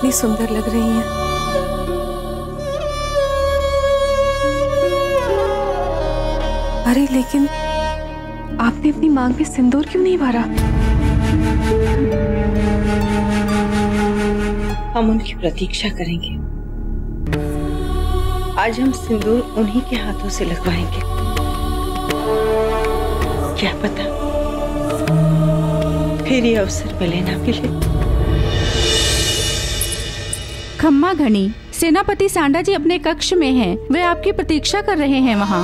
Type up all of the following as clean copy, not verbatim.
कितनी सुंदर लग रही हैं। अरे लेकिन आपने अपनी मांग में सिंदूर क्यों नहीं भरा? हम उनकी प्रतीक्षा करेंगे। आज हम सिंदूर उन्हीं के हाथों से लगवाएंगे। क्या पता फिर ये अवसर मिले ना मिले। खम्मा घनी, सेनापति सांडा जी अपने कक्ष में हैं। वे आपकी प्रतीक्षा कर रहे हैं वहाँ।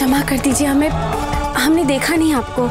क्षमा कर दीजिए हमें, हमने देखा नहीं आपको।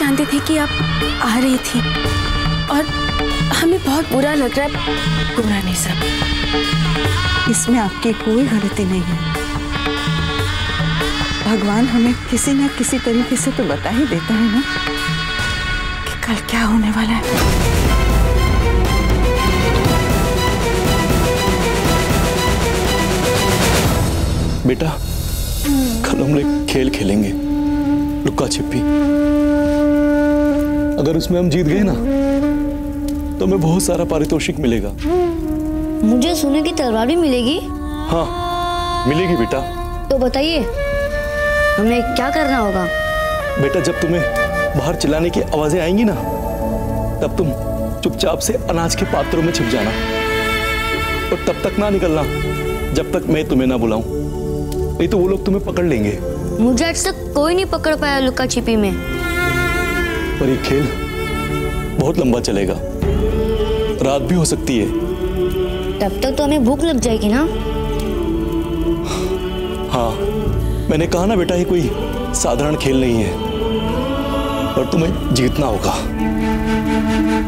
जानते थे कि आप आ रही थी और हमें बहुत बुरा लग रहा है। बुरा नहीं सब, इसमें आपकी कोई गलती नहीं है। भगवान हमें किसी न किसी तरीके से तो बता ही देता है ना कि कल क्या होने वाला है। बेटा, कल हम लोग खेल खेलेंगे, लुक्का छिपी। अगर उसमें हम जीत गए ना तो हमें बहुत सारा पारितोषिक मिलेगा। मुझे सोने की तलवार भी मिलेगी? हाँ मिलेगी बेटा। तो बताइए हमें क्या करना होगा? बेटा, जब तुम्हें बाहर चिल्लाने की आवाजें आएंगी ना तब तुम चुपचाप से अनाज के पात्रों में छिप जाना और तब तक ना निकलना जब तक मैं तुम्हें ना बुलाऊं, नहीं तो वो लोग तुम्हें पकड़ लेंगे। मुझे आज तक कोई नहीं पकड़ पाया लुका छिपी में। पर ये खेल बहुत लंबा चलेगा, रात भी हो सकती है। तब तक तो हमें भूख लग जाएगी ना। हाँ मैंने कहा ना बेटा, ये कोई साधारण खेल नहीं है और तुम्हें जीतना होगा।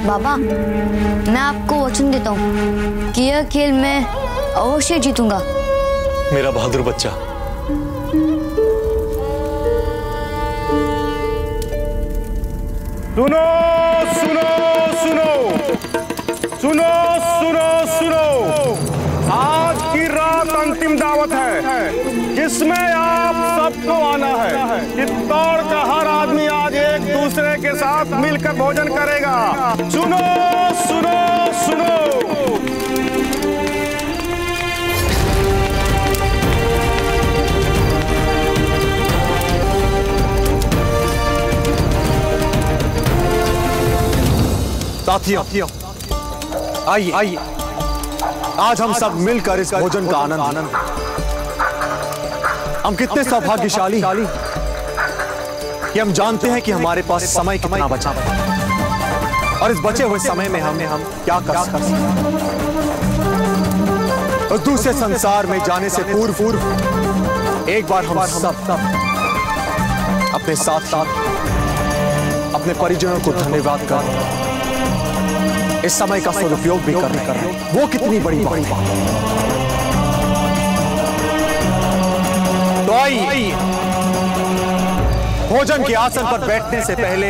बाबा, मैं आपको वचन देता हूँ कि यह खेल मैं अवश्य जीतूंगा। मेरा बहादुर बच्चा। सुनो सुनो सुनो सुनो सुनो सुनो, आज की रात अंतिम दावत है जिसमें आप सबको आना है। चित्तौड़ का हर आदमी आज एक दूसरे के साथ मिलकर भोजन करेगा। सुनो सुनो सुनो। साथियों, आइए आइए, आज हम सब मिलकर इस भोजन का आनंद। हम कितने सौभाग्यशाली कि हम जानते हैं कि हमारे पास समय कितना बचा है और इस बचे हुए समय में हम क्या कर सकते हैं। उस दूसरे संसार में जाने से पूर्व एक बार हम सब अपने साथ अपने परिजनों को धन्यवाद कर इस समय का सदुपयोग भी कर रहे हैं। वो कितनी बड़ी बात है। तो आइए, भोजन के आसन पर बैठने से पहले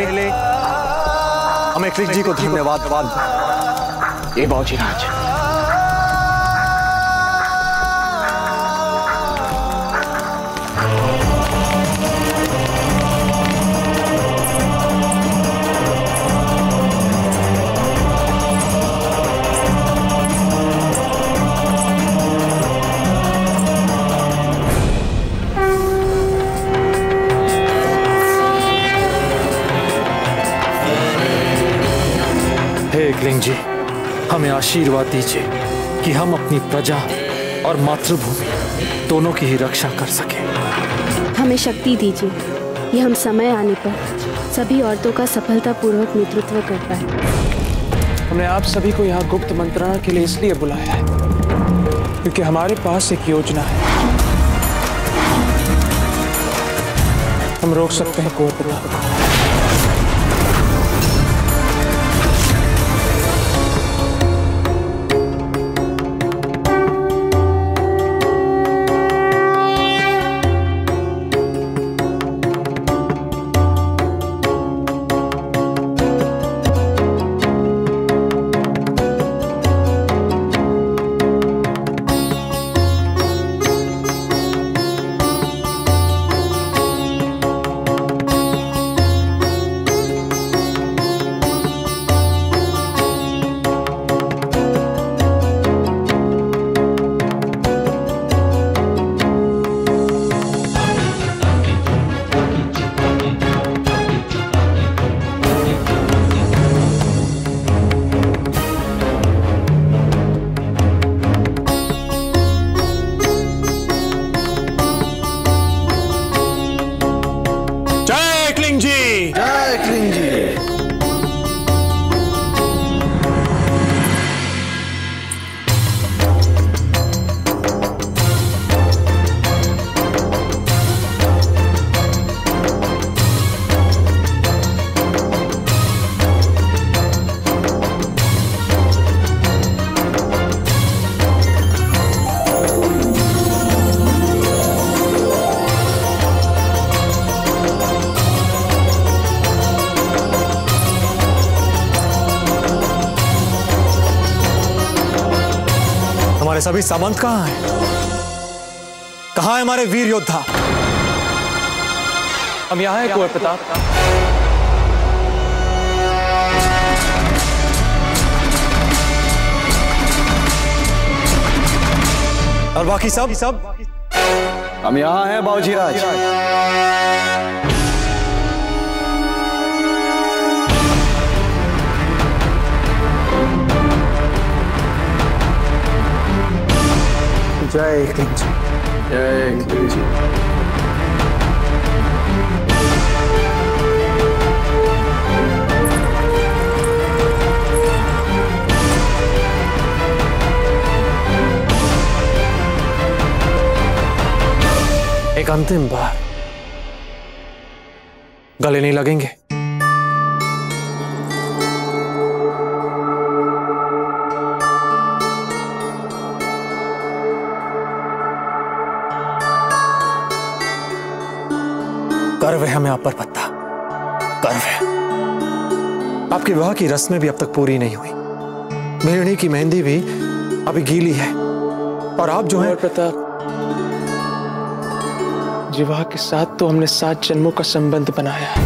हम एकलिंगजी को धन्यवाद। ये बाबूजी राज, एकलिंग जी, हमें आशीर्वाद दीजिए कि हम अपनी प्रजा और मातृभूमि दोनों की ही रक्षा कर सके। हमें शक्ति दीजिए कि हम समय आने पर सभी औरतों का सफलतापूर्वक नेतृत्व कर पाए। हमने आप सभी को यहाँ गुप्त मंत्रणा के लिए इसलिए बुलाया है क्योंकि हमारे पास एक योजना है। हम रोक सकते हैं कुंवर प्रताप को। सभी सामंत कहां है? कहां है हमारे वीर योद्धा? हम यहां हैं कुंवर प्रताप। और बाकी सब हम यहां हैं बाबूजी राज। जय एकलिंगजी, जय एकलिंगजी। एक अंतिम बार गले नहीं लगेंगे। गर्व है हमें आप पर पत्ता, गर्व है। आपके विवाह की रस्में भी अब तक पूरी नहीं हुई। मेहरणी की मेहंदी भी अभी गीली है और आप जो हैं प्रताप, विवाह के साथ तो हमने 7 जन्मों का संबंध बनाया है।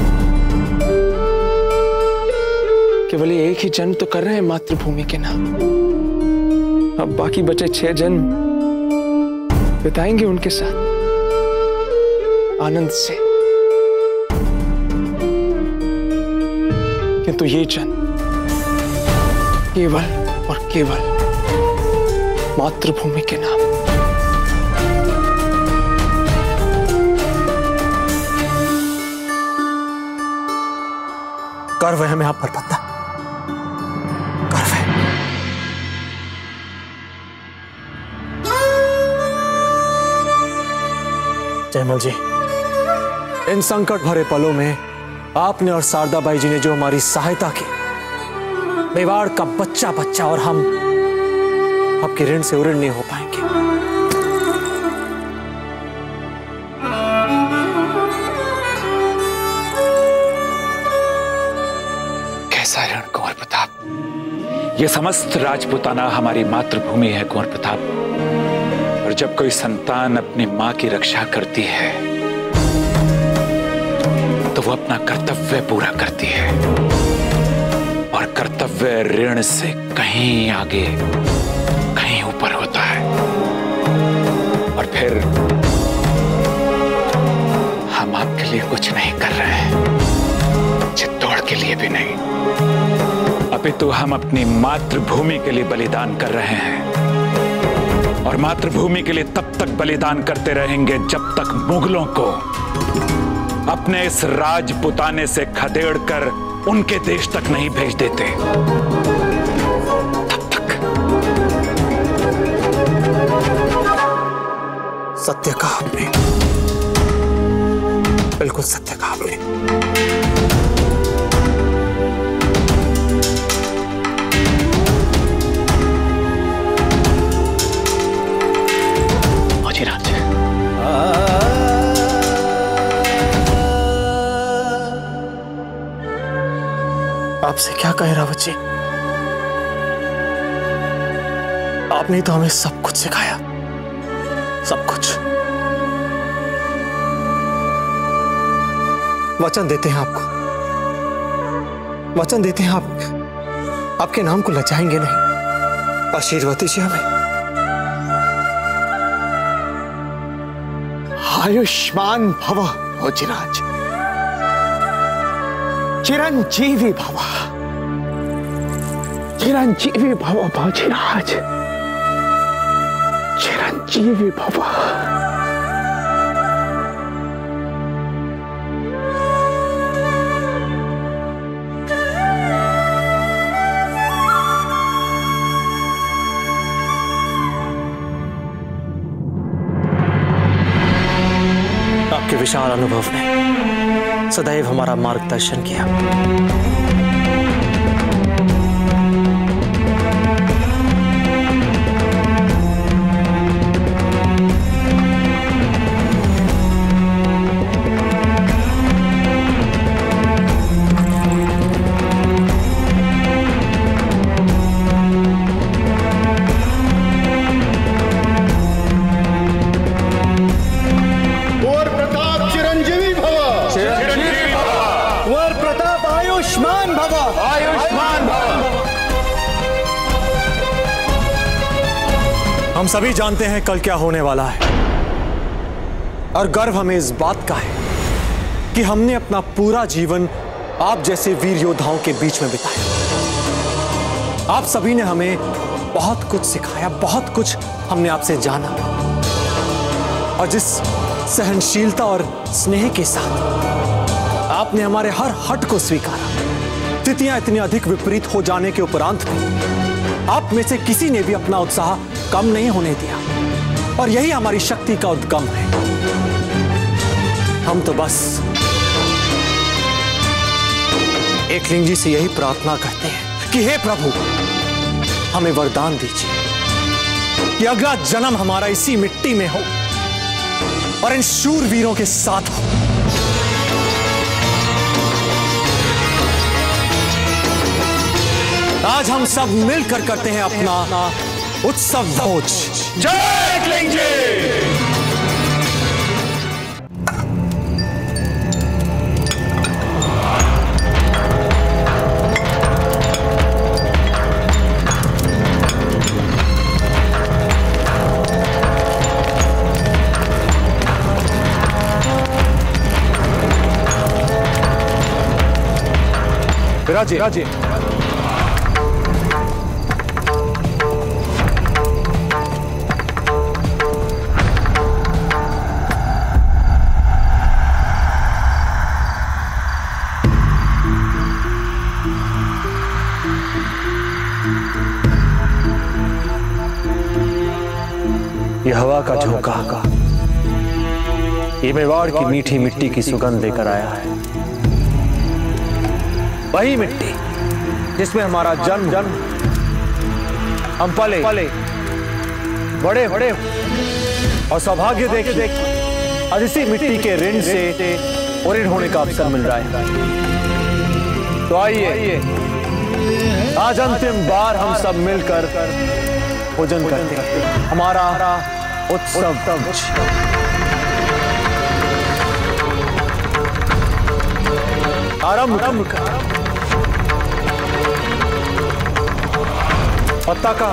केवल एक ही जन्म तो कर रहे हैं मातृभूमि के नाम। अब बाकी बचे 6 जन्म बिताएंगे उनके साथ आनंद से। तो ये जन्म केवल और केवल मातृभूमि के नाम। गर्व है हमें आप पर पता, गर्व है। जयमल जी, इन संकट भरे पलों में आपने और शारदाबाई जी ने जो हमारी सहायता की, मेवाड़ का बच्चा बच्चा और हम आपके ऋण से उऋण नहीं हो पाएंगे। कैसा ऋण कुंवर प्रताप? यह समस्त राजपुताना हमारी मातृभूमि है कुंवर प्रताप। और जब कोई संतान अपनी मां की रक्षा करती है तो वो अपना कर्तव्य पूरा करती है, और कर्तव्य ऋण से कहीं आगे कहीं ऊपर होता है। और फिर हम आपके लिए कुछ नहीं कर रहे हैं, चित्तौड़ के लिए भी नहीं। अब पे तो हम अपनी मातृभूमि के लिए बलिदान कर रहे हैं और मातृभूमि के लिए तब तक बलिदान करते रहेंगे जब तक मुगलों को अपने इस राजपुताने से खदेड़कर उनके देश तक नहीं भेज देते। तब तक सत्य कहा आपने, बिल्कुल सत्य कहा आपने। आपसे क्या कहे रावत जी, आपने तो हमें सब कुछ सिखाया, सब कुछ। वचन देते हैं आपको, वचन देते हैं आप, आपके नाम को लजाएंगे नहीं। आशीर्वाद दीजिए हमें। आयुष्मान भव भोजराज, चिरंजीवी भवा, चिरंजीवी भवा भोजराज, चिरंजीवी भवा। आपके विशाल अनुभव ने सदैव हमारा मार्गदर्शन किया। हम सभी जानते हैं कल क्या होने वाला है और गर्व हमें इस बात का है कि हमने अपना पूरा जीवन आप जैसे वीर योद्धाओं के बीच में बिताया। आप सभी ने हमें बहुत कुछ सिखाया, बहुत कुछ हमने आपसे जाना और जिस सहनशीलता और स्नेह के साथ आपने हमारे हर हट को स्वीकारा, स्थितियां इतनी अधिक विपरीत हो जाने के उपरांत आप में से किसी ने भी अपना उत्साह कम नहीं होने दिया और यही हमारी शक्ति का उद्गम है। हम तो बस एकलिंगजी से यही प्रार्थना करते हैं कि हे प्रभु, हमें वरदान दीजिए कि अगला जन्म हमारा इसी मिट्टी में हो और इन शूरवीरों के साथ हो। आज हम सब मिलकर करते हैं अपना उत्सव भोज। जय एकलिंगजी, राजे राजे हवा का झोंका, ये मेवाड़ की मीठी मिट्टी की सुगंध लेकर आया है। वही मिट्टी जिसमें हमारा जन्म जन्म हम पले बड़े बड़े और सौभाग्य देखे आज इसी मिट्टी के ऋण से ओरिड होने का अवसर मिल रहा है। तो आइए आज अंतिम बार हम सब मिलकर भोजन करते हैं हमारा उत्सव भोज। आरंभ पत्ता का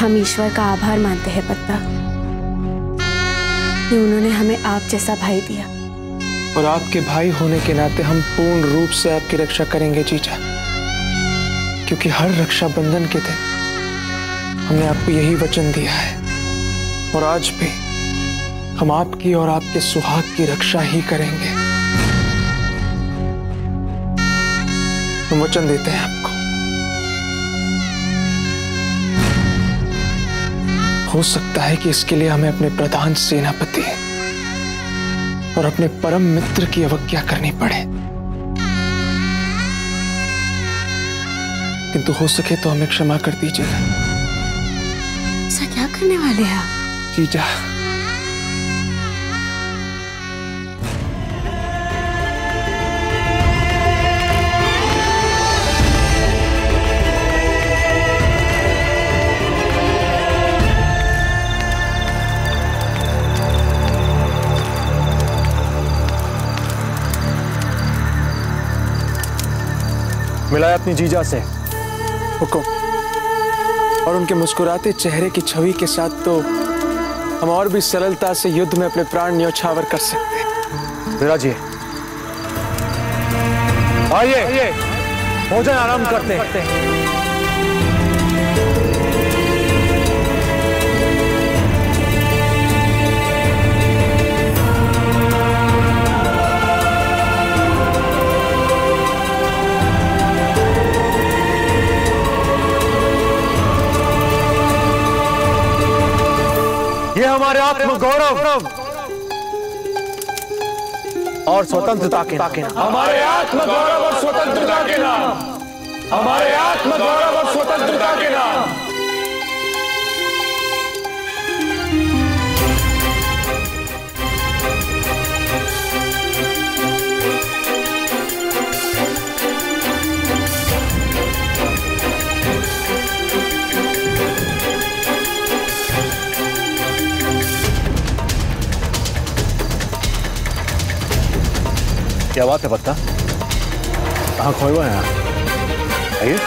हम ईश्वर का आभार मानते हैं पत्ता कि उन्होंने हमें आप जैसा भाई दिया। और आपके भाई होने के नाते हम पूर्ण रूप से आपकी रक्षा करेंगे जीजा, क्योंकि हर रक्षाबंधन के दिन हमने आपको यही वचन दिया है और आज भी हम आपकी और आपके सुहाग की रक्षा ही करेंगे। हम वचन देते हैं आपको। हो सकता है कि इसके लिए हमें अपने प्रधान सेनापति और अपने परम मित्र की अवज्ञा करनी पड़े, किंतु हो सके तो हमें क्षमा कर दीजिएगा। ऐसा क्या करने वाले हैं आप जीजा? मिलाया अपनी जीजा से हुकुम और उनके मुस्कुराते चेहरे की छवि के साथ तो हम और भी सरलता से युद्ध में अपने प्राण न्योछावर कर सकते हैं। विराजिए, आइए भोजन आराम करते हैं। ये हमारे आत्मगौरव और स्वतंत्रता के नाम, हमारे आत्मगौरव और स्वतंत्रता के नाम, हमारे आत्मगौरव और स्वतंत्रता के क्या बात है पत्ता, कहाँ खोए हुए हैं? आइए।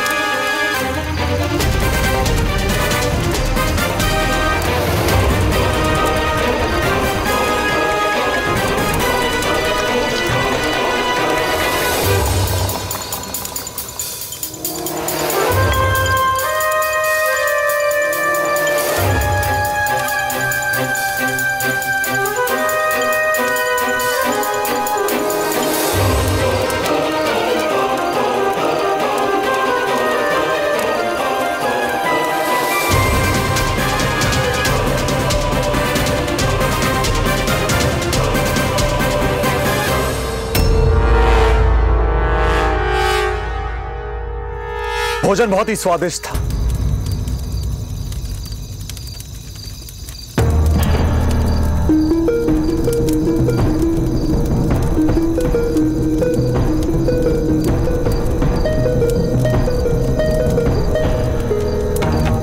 भोजन बहुत ही स्वादिष्ट था।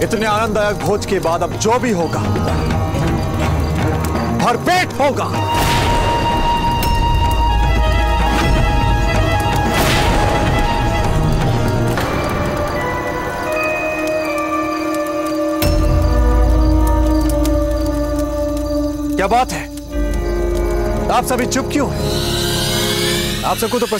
इतने आनंददायक भोज के बाद अब जो भी होगा भरपेट होगा। क्या बात है, आप सभी चुप क्यों हैं? आप सबको तो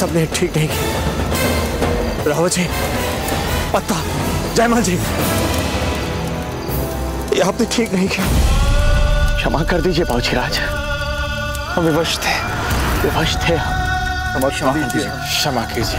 सबने ठीक नहीं किया। राहुल जी, पत्ता, जयमाल जी, ये आपने ठीक नहीं किया। क्षमा कर दीजिए बाबूजी राज, हम विवश थे। क्षमा कीजिए।